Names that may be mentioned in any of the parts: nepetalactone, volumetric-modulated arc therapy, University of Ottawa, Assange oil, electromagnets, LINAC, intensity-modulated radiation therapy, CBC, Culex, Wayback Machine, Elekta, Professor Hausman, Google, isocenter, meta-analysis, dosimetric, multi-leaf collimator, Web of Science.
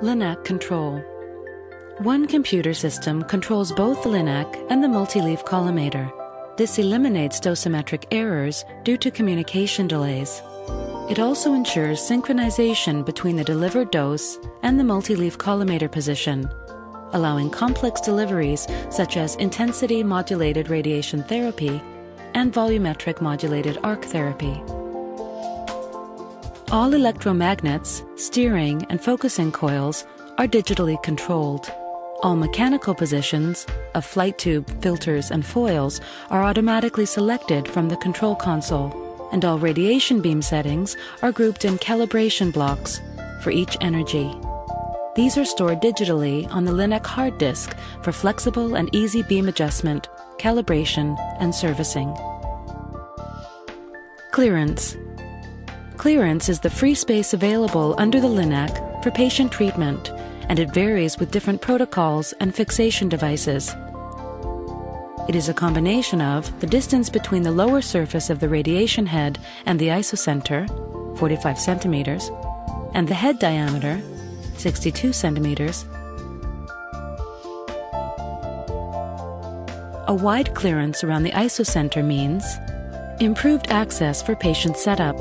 LINAC control. One computer system controls both LINAC and the multi-leaf collimator. This eliminates dosimetric errors due to communication delays. It also ensures synchronization between the delivered dose and the multi-leaf collimator position, allowing complex deliveries such as intensity-modulated radiation therapy and volumetric-modulated arc therapy. All electromagnets, steering and focusing coils are digitally controlled. All mechanical positions of flight tube, filters and foils are automatically selected from the control console, and all radiation beam settings are grouped in calibration blocks for each energy. These are stored digitally on the LINAC hard disk for flexible and easy beam adjustment, calibration, and servicing. Clearance. Clearance is the free space available under the LINAC for patient treatment, and it varies with different protocols and fixation devices. It is a combination of the distance between the lower surface of the radiation head and the isocenter, 45 centimeters, and the head diameter, 62 centimeters. A wide clearance around the isocenter means improved access for patient setup,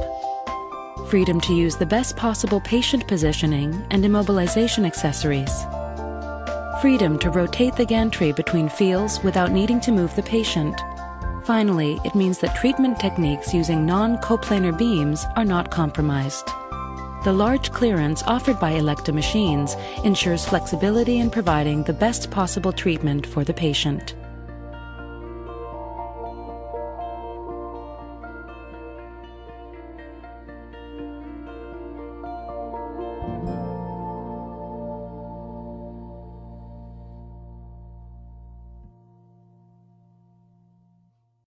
freedom to use the best possible patient positioning and immobilization accessories, freedom to rotate the gantry between fields without needing to move the patient. Finally, it means that treatment techniques using non-coplanar beams are not compromised. The large clearance offered by Elekta machines ensures flexibility in providing the best possible treatment for the patient.